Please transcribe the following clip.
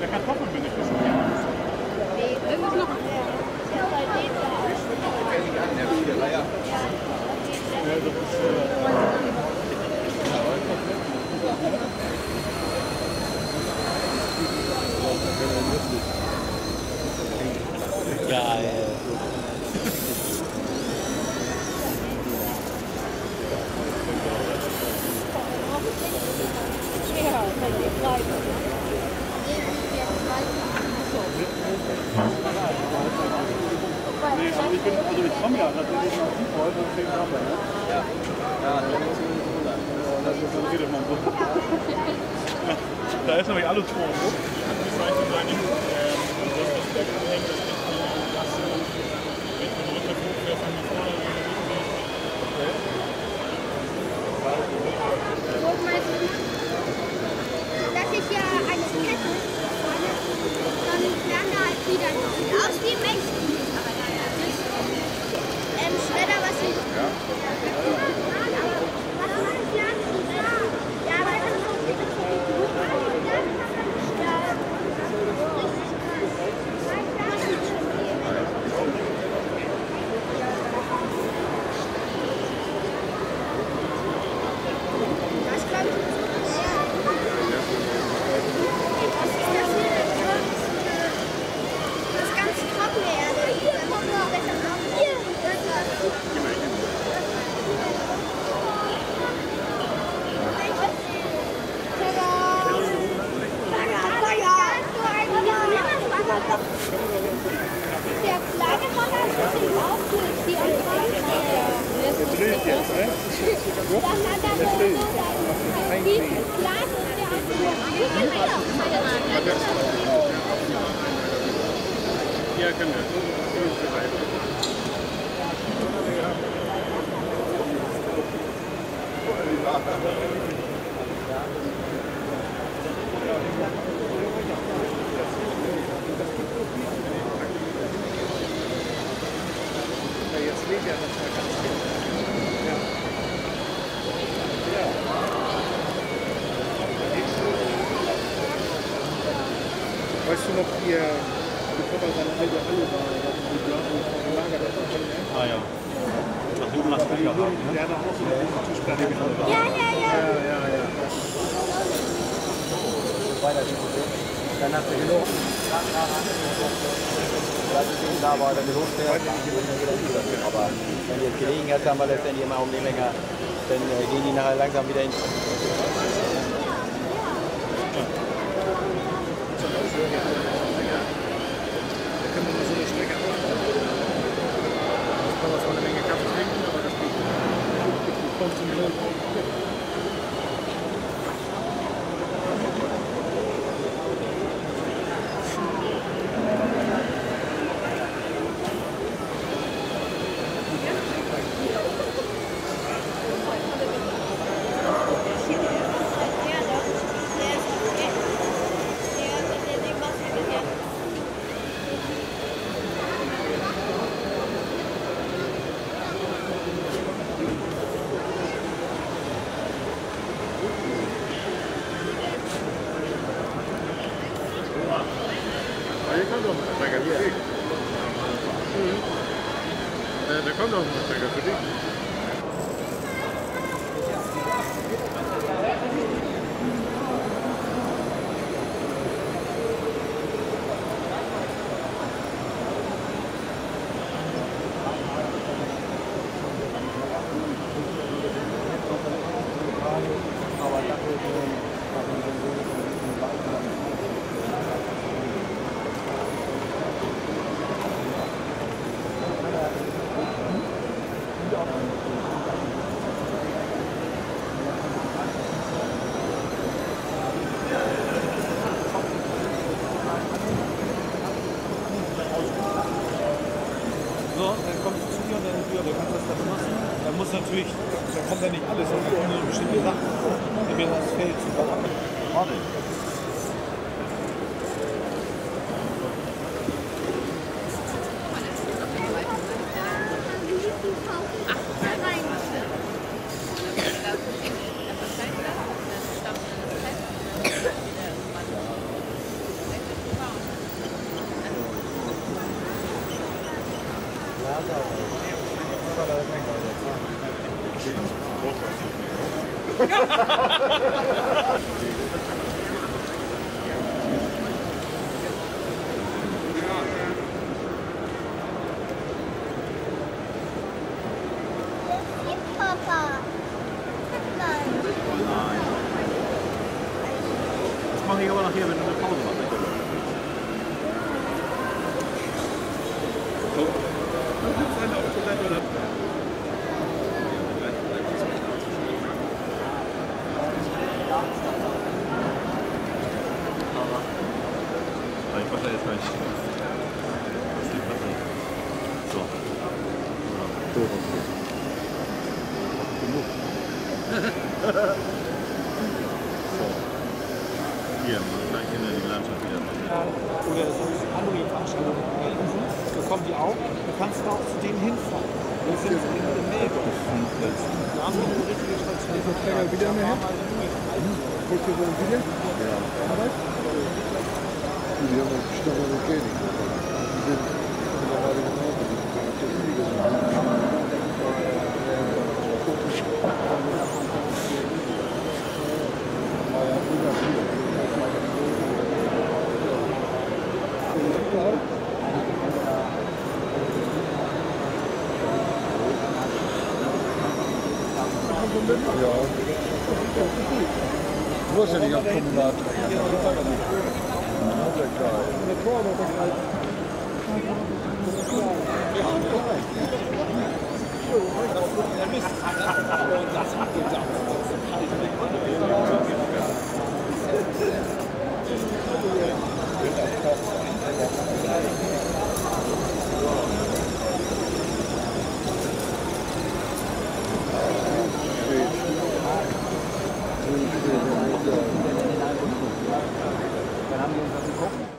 Der Kartoffeln bin ich schon gerne. Das ist noch ein Geil. Ich komme ja, natürlich noch die Folge und kriegen Arbeit, ne? Ja. Ja, dann muss ich nicht wundern. Das ist so viel immer so. Da ist nämlich alles vor, ne? Ich weiß nicht, das der Kollege, das ist die Klasse. Wenn man runterguckt, wer von die Vorderung oder die Vorderung. Das ist ja eine Kette. Dann werden da halt wieder aus wie Menschen. Weißt du noch, wie Papa seine alte Halle war, gelagert hat? Ah ja. Nach oben nach Krieger haben, ne? Der hat auch so eine große Tischplatte genommen. Ja. Weiter geht's. Dann hat er gelogen. Als ich eben da war, dann gelogen wäre, dann wieder umgesetzt. Aber wenn wir gelegen hat, haben wir letztendlich immer um die Menge. Dann gehen die nachher langsam wieder hin. Da können wir nur so eine Strecke aufmachen. Da kann man zwar eine Menge Kaffee trinken, aber das geht nicht. Kommt zum Lohn. Papa. Nein. Das mache ich aber nachher, wenn du eine Pause machst. So. Ich mache da jetzt mal nicht. Das liegt was nicht. So. So. So. Hier, gleich hinter die Landschaft wieder. Oder so andere Veranstaltungen. Da kommen die auch. Du kannst da auch zu denen hinfahren. Das sind in der Nähe. Da haben wir eine richtige Station. Ist das Träger wieder mehr hin? Guckt ihr so ein Video? Ja. Arbeit? Die haben auch bestimmt eine Kälte. Die sind mittlerweile genauso. Ja, du hast ja nicht auf Kommunal. Dann haben wir uns das geguckt.